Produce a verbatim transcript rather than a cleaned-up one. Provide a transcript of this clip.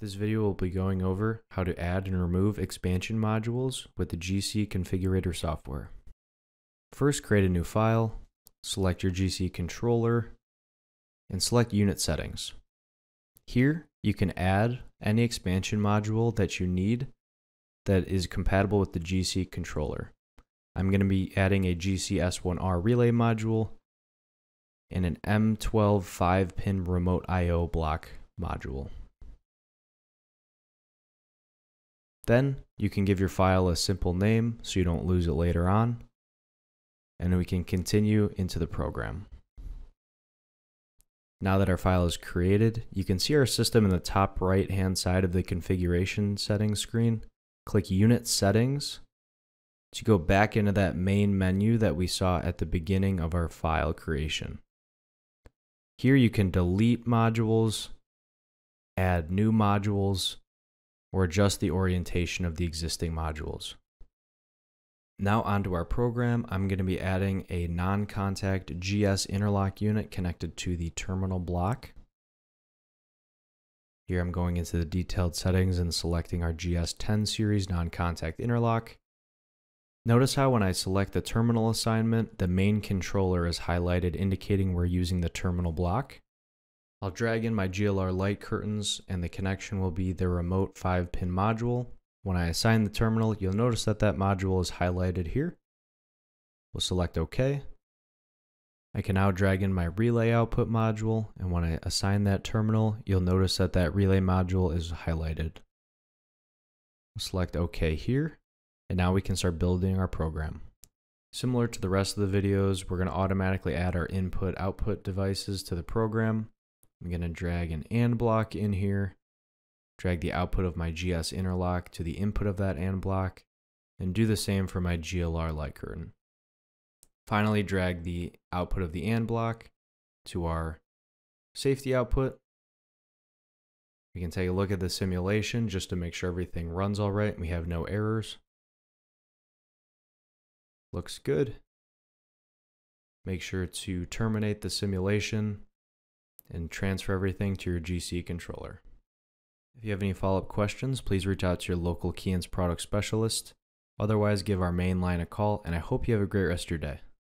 This video will be going over how to add and remove expansion modules with the G C Configurator software. First, create a new file, select your G C controller, and select Unit Settings. Here, you can add any expansion module that you need that is compatible with the G C controller. I'm going to be adding a G C S one R relay module and an M twelve five pin remote I O block module. Then you can give your file a simple name so you don't lose it later on, and we can continue into the program. Now that our file is created, you can see our system in the top right hand side of the configuration settings screen. Click Unit Settings to go back into that main menu that we saw at the beginning of our file creation. Here you can delete modules, add new modules, or adjust the orientation of the existing modules. Now onto our program, I'm going to be adding a non-contact G S interlock unit connected to the terminal block. Here I'm going into the detailed settings and selecting our G S ten series non-contact interlock. Notice how when I select the terminal assignment, the main controller is highlighted indicating we're using the terminal block. I'll drag in my G L R light curtains and the connection will be the remote five pin module. When I assign the terminal, you'll notice that that module is highlighted here. We'll select OK. I can now drag in my relay output module, and when I assign that terminal, you'll notice that that relay module is highlighted. We'll select OK here, and now we can start building our program. Similar to the rest of the videos, we're going to automatically add our input-output devices to the program. I'm going to drag an AND block in here, drag the output of my G S interlock to the input of that AND block, and do the same for my G L R light curtain. Finally, drag the output of the AND block to our safety output. We can take a look at the simulation just to make sure everything runs all right and we have no errors. Looks good. Make sure to terminate the simulation and transfer everything to your G C controller. If you have any follow-up questions, please reach out to your local Keyence product specialist. Otherwise, give our main line a call, and I hope you have a great rest of your day.